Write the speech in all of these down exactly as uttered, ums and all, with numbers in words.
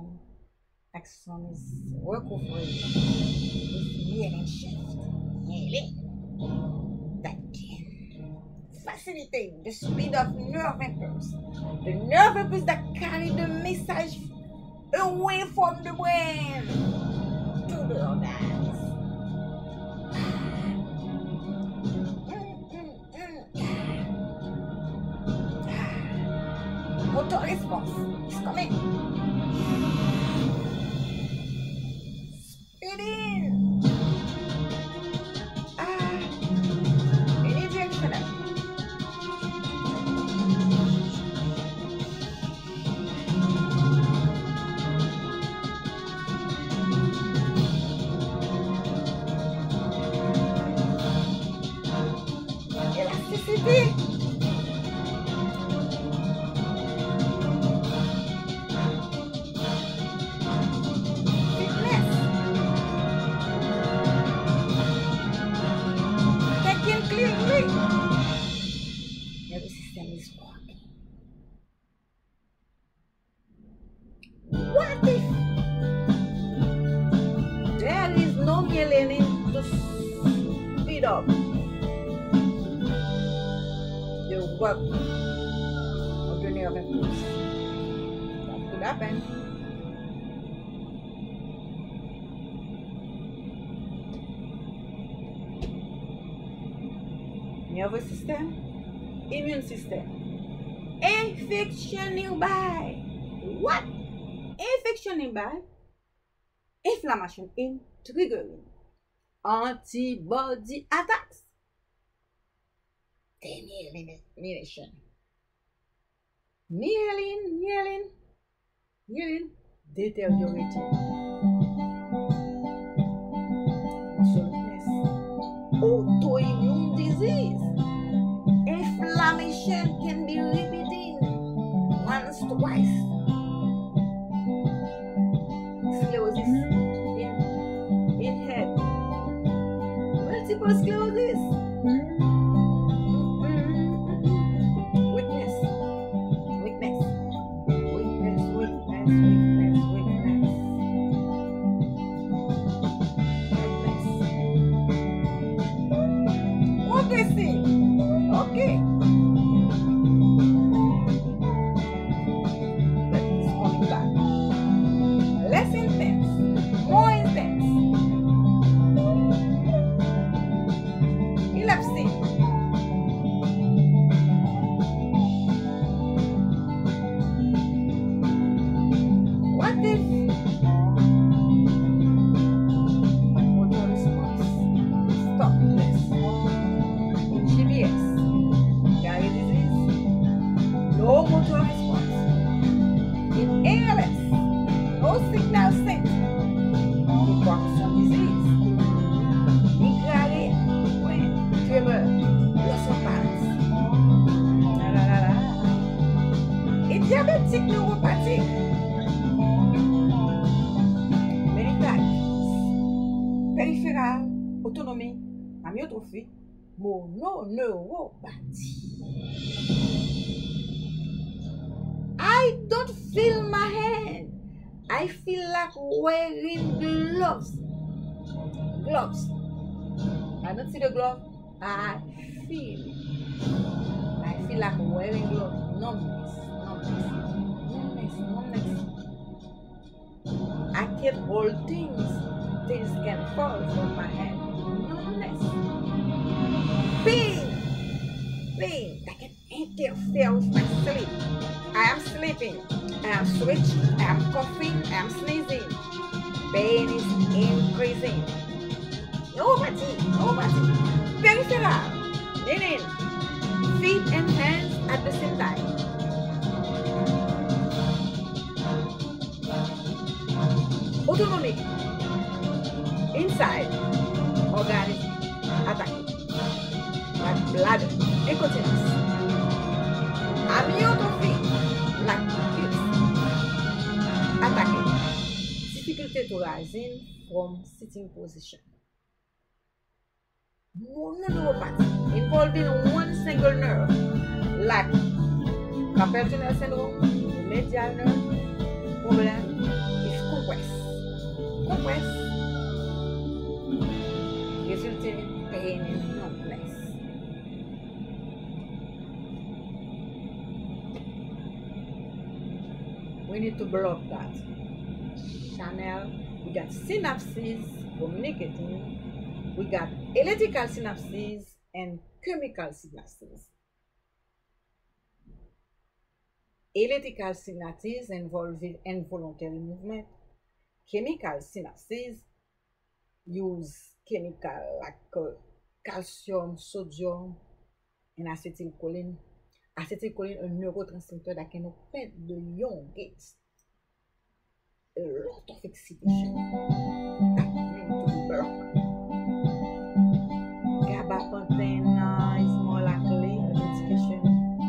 axon, axon is vocal free with Myeline shift. Myeline that can facilitate the speed of nerve impulse. The nerve impulse that carry the message away from the brain to the organs. Autoresponse is coming. Speed in. Ah, any direction. Elasticity. Work of the nerve impulse. That could happen. Nervous system, immune system. Infectioning by what? Infectioning by inflammation in triggering antibody attacks. Demyelination. Myelin, myelin, myelin, deteriorating. Muscle-less. Autoimmune disease. Inflammation can be repeated once, twice. Sclerosis in, in head. Multiple sclerosis. Diabetic neuropathic, many types, peripheral, autonomy, amyotrophy, mononeuropathy. I don't feel my hand. I feel like wearing gloves. Gloves. I don't see the glove. I feel. I feel like wearing gloves. Numbness. Numbness, numbness. I can't hold things. Things can fall from my hand. Numbness. Pain. Pain. I can interfere with my sleep. I am sleeping. I am switching. I am coughing. I am sneezing. Pain is increasing. Nobody. Nobody. Peripheral. Meaning feet and hands at the same time. Autonomic, inside, organism, attacking, like bladder, incontinence, amyotrophy, like hips, attacking, difficulty to rising from sitting position. Mononeuropathy, involving one single nerve, like carpal tunnel syndrome, medial nerve, problem. Congress. Congress resulting pain in no place. We need to block that channel. We got synapses communicating. We got electrical synapses and chemical synapses. Electrical synapses involving involuntary movement. Chemical synapses use chemical like calcium, sodium, and acetylcholine. Acetylcholine, a neurotransmitter that can open the ion gates. A lot of excitation that need to be blocked. Gabapentin uh, is more likely a medication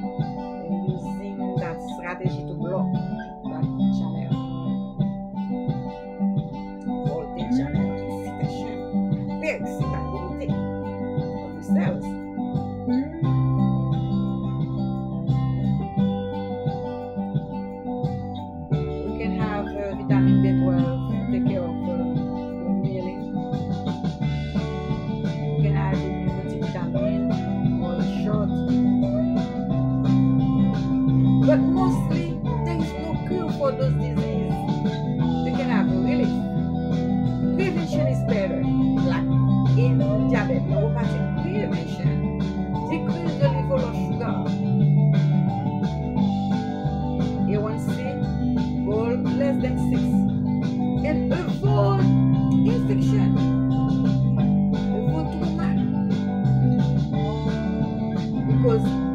uh, using that strategy to block that channel. Voltage channel, excitation, the excitability of the cells. Because